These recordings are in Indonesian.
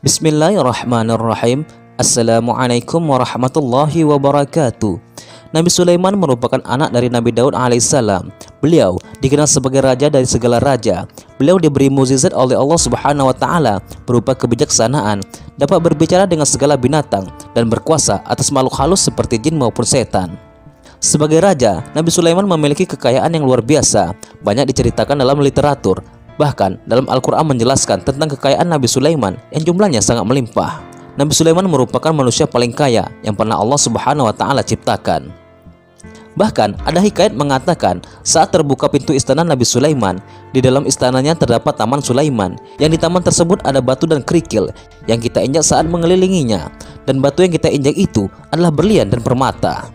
Bismillahirrahmanirrahim. Assalamualaikum warahmatullahi wabarakatuh. Nabi Sulaiman merupakan anak dari Nabi Daud alaihissalam. Beliau dikenal sebagai raja dari segala raja. Beliau diberi mukjizat oleh Allah Subhanahu wa Ta'ala berupa kebijaksanaan, dapat berbicara dengan segala binatang, dan berkuasa atas makhluk halus seperti jin maupun setan. Sebagai raja, Nabi Sulaiman memiliki kekayaan yang luar biasa. Banyak diceritakan dalam literatur. Bahkan dalam Al-Quran menjelaskan tentang kekayaan Nabi Sulaiman yang jumlahnya sangat melimpah. Nabi Sulaiman merupakan manusia paling kaya yang pernah Allah Subhanahu wa Ta'ala ciptakan. Bahkan ada hikayat mengatakan saat terbuka pintu istana Nabi Sulaiman, di dalam istananya terdapat Taman Sulaiman, yang di taman tersebut ada batu dan kerikil yang kita injak saat mengelilinginya, dan batu yang kita injak itu adalah berlian dan permata.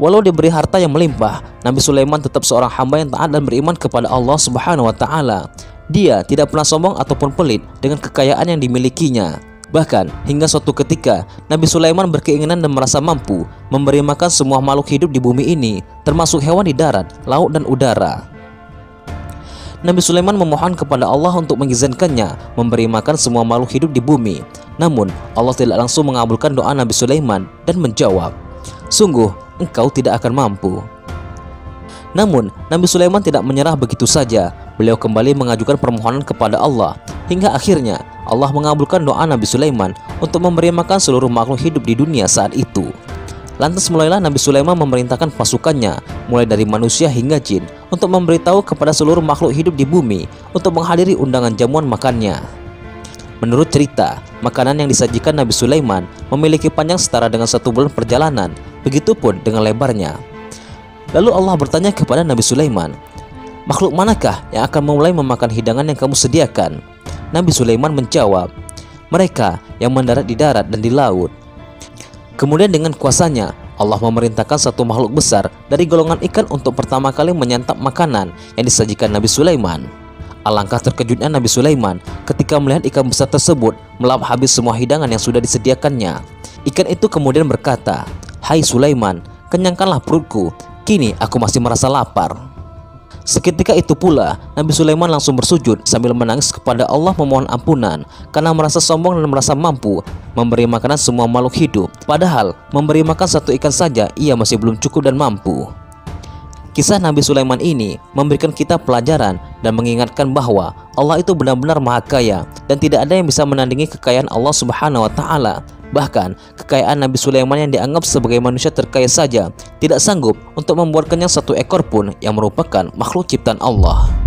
Walau diberi harta yang melimpah, Nabi Sulaiman tetap seorang hamba yang taat dan beriman kepada Allah Subhanahu wa Ta'ala. Dia tidak pernah sombong ataupun pelit dengan kekayaan yang dimilikinya. Bahkan hingga suatu ketika, Nabi Sulaiman berkeinginan dan merasa mampu memberi makan semua makhluk hidup di bumi ini, termasuk hewan di darat, laut, dan udara. Nabi Sulaiman memohon kepada Allah untuk mengizinkannya memberi makan semua makhluk hidup di bumi. Namun, Allah tidak langsung mengabulkan doa Nabi Sulaiman dan menjawab, "Sungguh, engkau tidak akan mampu." Namun, Nabi Sulaiman tidak menyerah begitu saja. Beliau kembali mengajukan permohonan kepada Allah, hingga akhirnya Allah mengabulkan doa Nabi Sulaiman untuk memberi makan seluruh makhluk hidup di dunia saat itu. Lantas mulailah Nabi Sulaiman memerintahkan pasukannya, mulai dari manusia hingga jin, untuk memberitahu kepada seluruh makhluk hidup di bumi untuk menghadiri undangan jamuan makannya. Menurut cerita, makanan yang disajikan Nabi Sulaiman memiliki panjang setara dengan 1 bulan perjalanan, begitupun dengan lebarnya. Lalu Allah bertanya kepada Nabi Sulaiman, "Makhluk manakah yang akan memulai memakan hidangan yang kamu sediakan?" Nabi Sulaiman menjawab, "Mereka yang mendarat di darat dan di laut." Kemudian dengan kuasanya, Allah memerintahkan satu makhluk besar dari golongan ikan untuk pertama kali menyantap makanan yang disajikan Nabi Sulaiman. Alangkah terkejutnya Nabi Sulaiman ketika melihat ikan besar tersebut melap habis semua hidangan yang sudah disediakannya. Ikan itu kemudian berkata, "Hai Sulaiman, kenyangkanlah perutku, kini aku masih merasa lapar." Seketika itu pula, Nabi Sulaiman langsung bersujud sambil menangis kepada Allah memohon ampunan, karena merasa sombong dan merasa mampu memberi makanan semua makhluk hidup, padahal memberi makan 1 ikan saja ia masih belum cukup dan mampu. Kisah Nabi Sulaiman ini memberikan kita pelajaran dan mengingatkan bahwa Allah itu benar-benar maha kaya dan tidak ada yang bisa menandingi kekayaan Allah Subhanahu wa Ta'ala. Bahkan kekayaan Nabi Sulaiman yang dianggap sebagai manusia terkaya saja tidak sanggup untuk membuatkannya 1 ekor pun, yang merupakan makhluk ciptaan Allah.